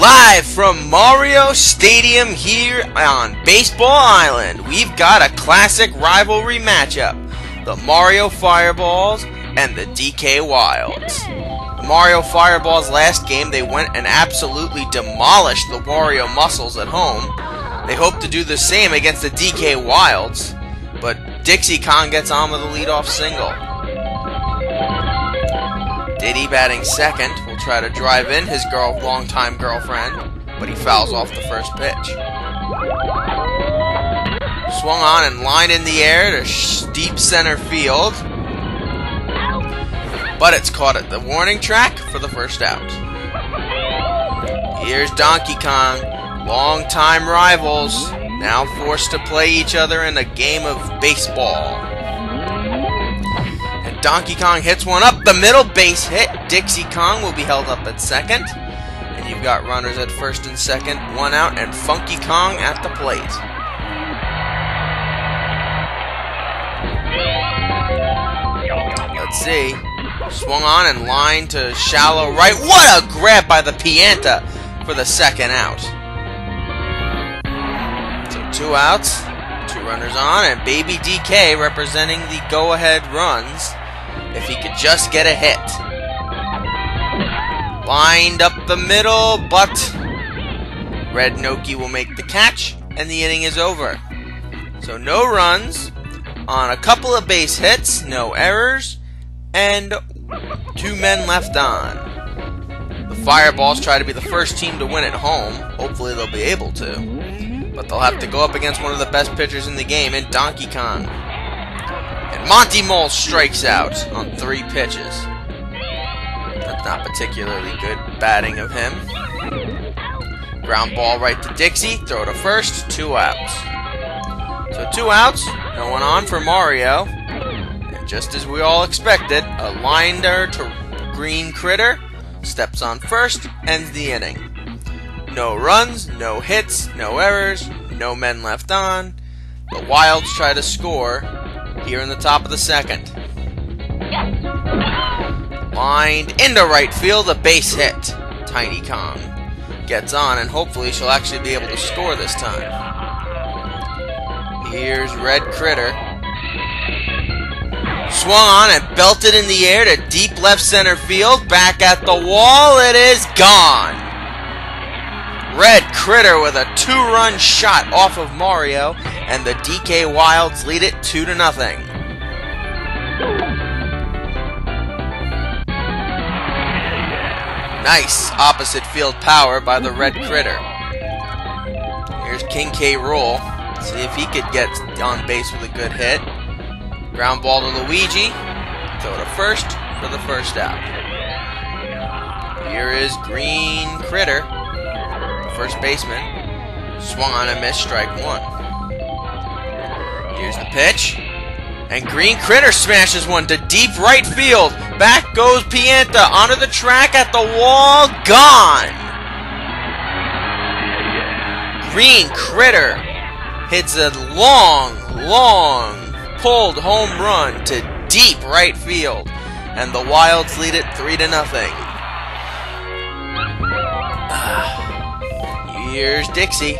Live from Mario Stadium here on Baseball Island, we've got a classic rivalry matchup, the Mario Fireballs and the DK Wilds. The Mario Fireballs last game, they went and absolutely demolished the Wario Muscles at home. They hope to do the same against the DK Wilds, but Dixie Kong gets on with a leadoff single. Diddy batting second will try to drive in his longtime girlfriend, but he fouls off the first pitch. Swung on and line in the air to deep center field, but it's caught at the warning track for the first out. Here's Donkey Kong, longtime rivals, now forced to play each other in a game of baseball. Donkey Kong hits one up the middle, base hit. Dixie Kong will be held up at second. And you've got runners at first and second, one out, and Funky Kong at the plate. Let's see. Swung on and lined to shallow right. What a grab by the Pianta for the second out. So two outs, two runners on, and Baby DK representing the go-ahead runs. If he could just get a hit. Lined up the middle, but Red Noki will make the catch, and the inning is over. So no runs, on a couple of base hits, no errors, and two men left on. The Fireballs try to be the first team to win at home. Hopefully they'll be able to. But they'll have to go up against one of the best pitchers in the game in Donkey Kong. And Monty Mole strikes out on three pitches. That's not particularly good batting of him. Ground ball right to Dixie. Throw to first. Two outs. So two outs. No one on for Mario. And just as we all expected, a liner to Green Critter. Steps on first. Ends the inning. No runs. No hits. No errors. No men left on. The Wilds try to score here in the top of the second. Lined into right field, a base hit. Tiny Kong gets on, and hopefully she'll actually be able to score this time. Here's Red Critter. Swung on and belted in the air to deep left center field. Back at the wall, it is gone. Red Critter with a two-run shot off of Mario, and the DK Wilds lead it 2-0. Nice opposite field power by the Red Critter. Here's King K. Rool. See if he could get on base with a good hit. Ground ball to Luigi. Throw to first for the first out. Here is Green Critter, first baseman. Swung on and missed, strike one. Here's the pitch, and Green Critter smashes one to deep right field. Back goes Pianta onto the track, at the wall, gone. Green Critter hits a long pulled home run to deep right field, and the Wilds lead it 3-0. Here's Dixie.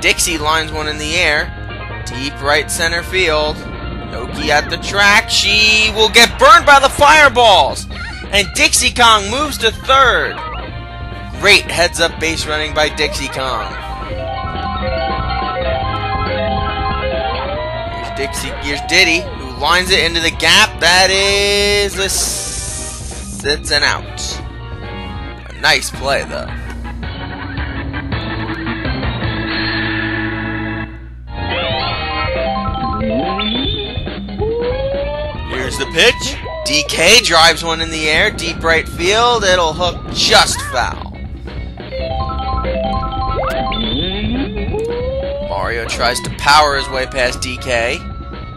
Dixie lines one in the air. Deep right center field. Noki at the track. She will get burned by the Fireballs. And Dixie Kong moves to third. Great heads up base running by Dixie Kong. Here's Diddy, who lines it into the gap. That is it's an out. Nice play, though. Here's the pitch. DK drives one in the air, deep right field. It'll hook just foul. Mario tries to power his way past DK.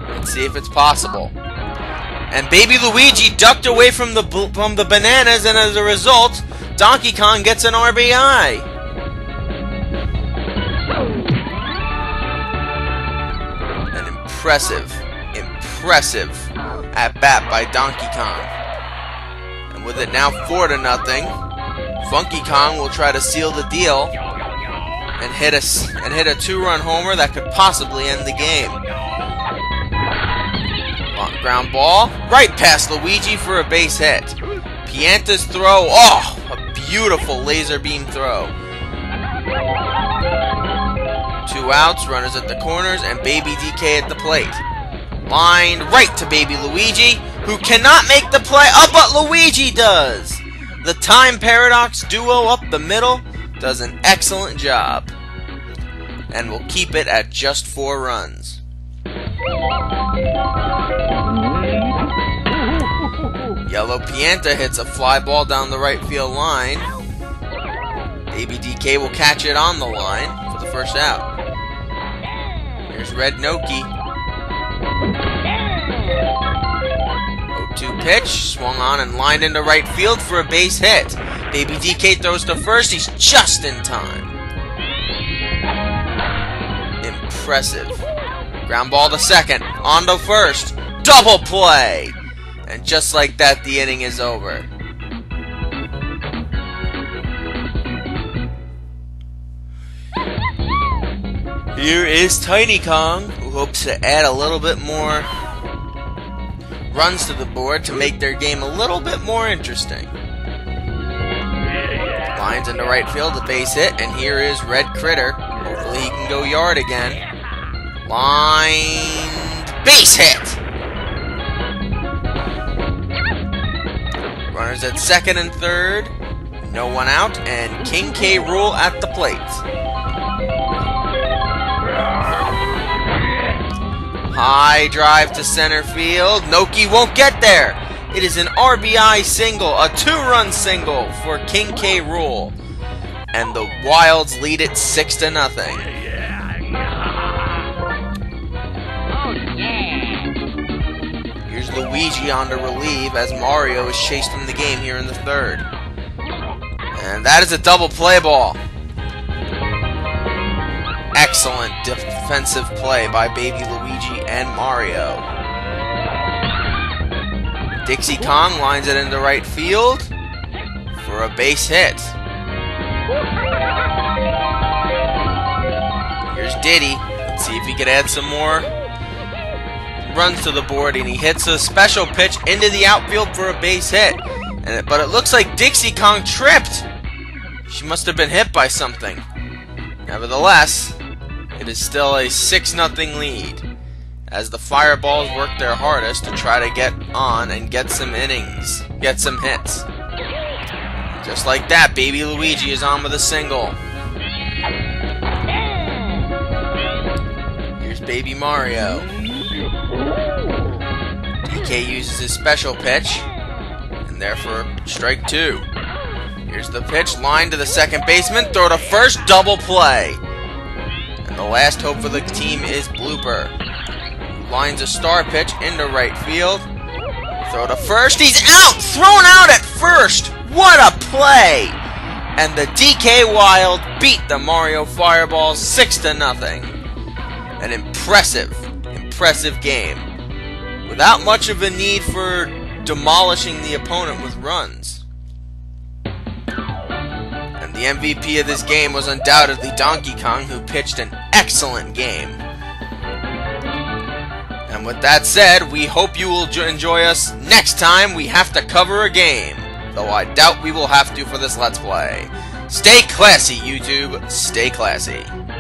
Let's see if it's possible. And Baby Luigi ducked away from the bananas, and as a result, Donkey Kong gets an RBI. An impressive at-bat by Donkey Kong. And with it now 4-0, Funky Kong will try to seal the deal and hit a two-run homer that could possibly end the game. Ground ball, right past Luigi for a base hit. Pianta's throw, oh, a beautiful laser beam throw. 2 outs, runners at the corners, and Baby DK at the plate. Lined right to Baby Luigi, who cannot make the play. Oh, but Luigi does! The Time Paradox duo up the middle does an excellent job. And will keep it at just 4 runs. Yellow Pianta hits a fly ball down the right field line. Baby DK will catch it on the line for the first out. Here's Red Noki. 0-2 pitch, swung on and lined into right field for a base hit. Baby DK throws to first, he's just in time. Impressive. Ground ball to second, on to first, double play! And just like that, the inning is over. Here is Tiny Kong, who hopes to add a little bit more runs to the board to make their game a little bit more interesting. Lines into right field, a base hit, and here is Red Critter. Hopefully he can go yard again. Lined, base hit! Runners at second and third, no one out, and King K. Rool at the plate. High drive to center field, Noki won't get there! It is an RBI single, a 2-run single for King K. Rool. And the Wilds lead it 6-0. Luigi on to relieve as Mario is chased from the game here in the third. And that is a double play ball. Excellent defensive play by Baby Luigi and Mario. Dixie Kong lines it into right field for a base hit. Here's Diddy. Let's see if he could add some more runs to the board, and he hits a special pitch into the outfield for a base hit. But it looks like Dixie Kong tripped. She must have been hit by something. Nevertheless, it is still a 6-0 lead as the Fireballs work their hardest to try to get on and get some innings, get some hits. Just like that, Baby Luigi is on with a single. Here's Baby Mario. DK uses his special pitch, and therefore strike 2. Here's the pitch, line to the second baseman, throw to first, double play. And the last hope for the team is Blooper, who lines a star pitch into right field. Throw to first, he's out! Thrown out at first! What a play! And the DK Wild beat the Mario Fireballs 6-0. An impressive game, without much of a need for demolishing the opponent with runs. And the MVP of this game was undoubtedly Donkey Kong, who pitched an excellent game. And with that said, we hope you will enjoy us next time we have to cover a game, though I doubt we will have to for this Let's Play. Stay classy, YouTube. Stay classy.